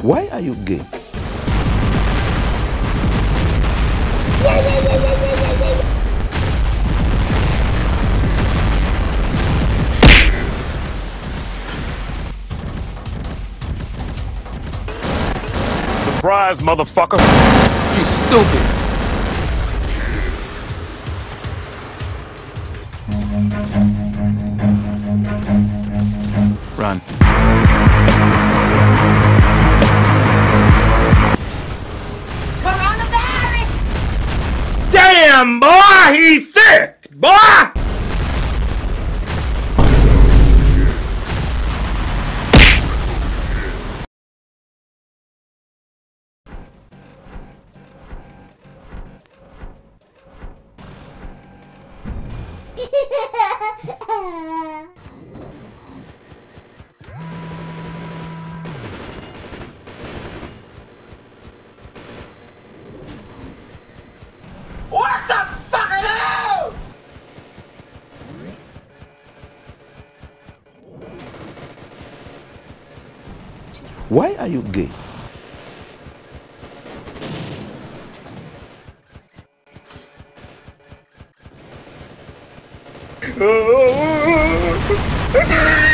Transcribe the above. Why are you gay? Surprise, motherfucker! You stupid! Run. Damn, boy, he's sick, boy! Why are you gay?